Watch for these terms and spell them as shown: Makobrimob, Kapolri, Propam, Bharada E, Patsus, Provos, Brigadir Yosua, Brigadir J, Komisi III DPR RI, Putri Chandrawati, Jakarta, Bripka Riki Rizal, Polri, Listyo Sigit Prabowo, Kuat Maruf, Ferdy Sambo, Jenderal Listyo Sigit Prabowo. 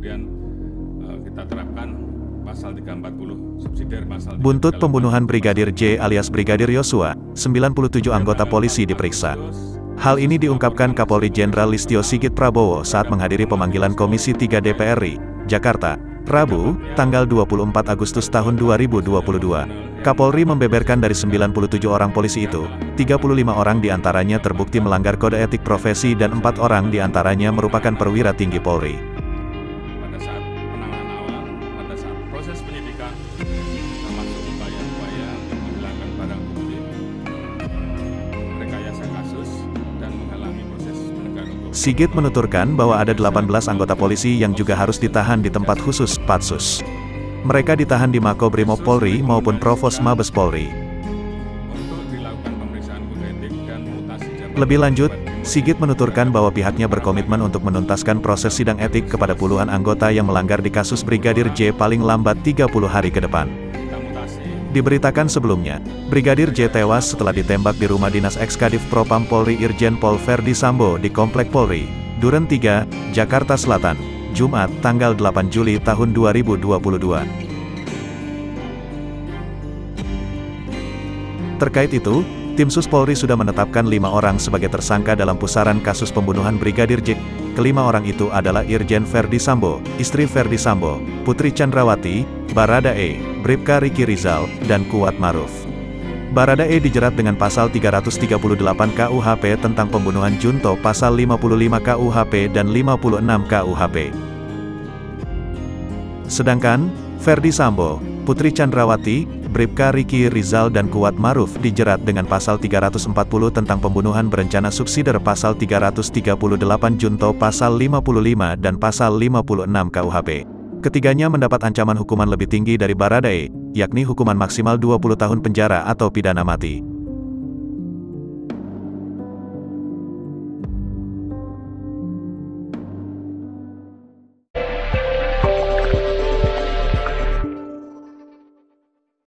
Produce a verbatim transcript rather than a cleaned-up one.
kemudian kita terapkan pasal tiga ratus empat puluh subsidiar pasal tiga ratus empat puluh. Buntut pembunuhan Brigadir J alias Brigadir Yosua, sembilan puluh tujuh anggota polisi diperiksa. Hal ini diungkapkan Kapolri Jenderal Listyo Sigit Prabowo saat menghadiri pemanggilan Komisi tiga D P R R I, Jakarta, Rabu, tanggal dua puluh empat Agustus tahun dua ribu dua puluh dua. Kapolri membeberkan dari sembilan puluh tujuh orang polisi itu, tiga puluh lima orang diantaranya terbukti melanggar kode etik profesi dan empat orang diantaranya merupakan perwira tinggi Polri. Pada saat penanganan awal, pada saat proses penyidikan, termasuk upaya-upaya untuk menghilangkan barang bukti, rekayasa kasus, dan menghalangi proses penegakan hukum. Sigit menuturkan bahwa ada delapan belas anggota polisi yang juga harus ditahan di tempat khusus, Patsus. Mereka ditahan di Makobrimob Polri maupun Provos Mabes Polri. Lebih lanjut, Sigit menuturkan bahwa pihaknya berkomitmen untuk menuntaskan proses sidang etik kepada puluhan anggota yang melanggar di kasus Brigadir J paling lambat tiga puluh hari ke depan. Diberitakan sebelumnya, Brigadir J tewas setelah ditembak di rumah dinas ex-Kadif Propam Polri Irjen Pol Ferdy Sambo di Komplek Polri, Duren tiga, Jakarta Selatan, Jumat, tanggal delapan Juli tahun dua ribu dua puluh dua. Terkait itu, Tim Sus Polri sudah menetapkan lima orang sebagai tersangka dalam pusaran kasus pembunuhan Brigadir J. Kelima orang itu adalah Irjen Ferdy Sambo, istri Ferdy Sambo, Putri Chandrawati, Bharada E, Bripka Riki Rizal, dan Kuat Maruf. Bharada E dijerat dengan pasal tiga ratus tiga puluh delapan K U H P tentang pembunuhan junto pasal lima puluh lima K U H P dan lima puluh enam K U H P. Sedangkan, Ferdy Sambo, Putri Chandrawati, Bripka Riki Rizal dan Kuat Maruf dijerat dengan pasal tiga ratus empat puluh tentang pembunuhan berencana subsidiar pasal tiga ratus tiga puluh delapan junto pasal lima puluh lima dan pasal lima puluh enam K U H P. Ketiganya mendapat ancaman hukuman lebih tinggi dari Bharada E, yakni hukuman maksimal dua puluh tahun penjara atau pidana mati.